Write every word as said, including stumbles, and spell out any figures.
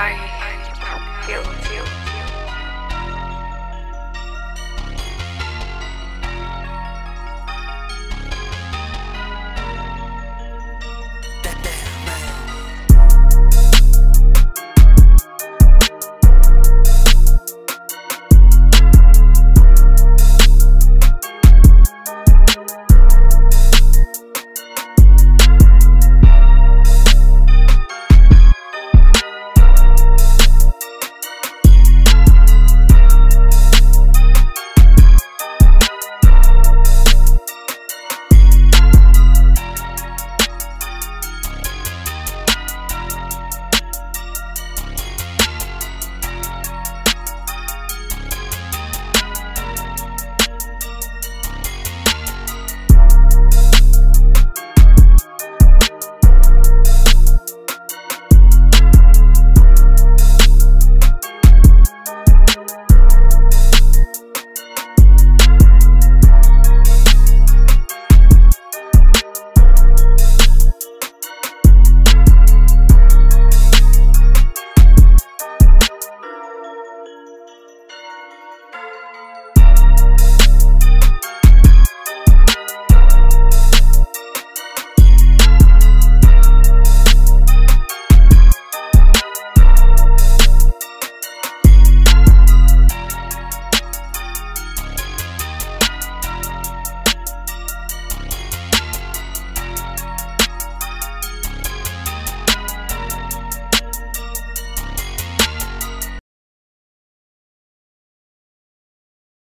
I am guilty.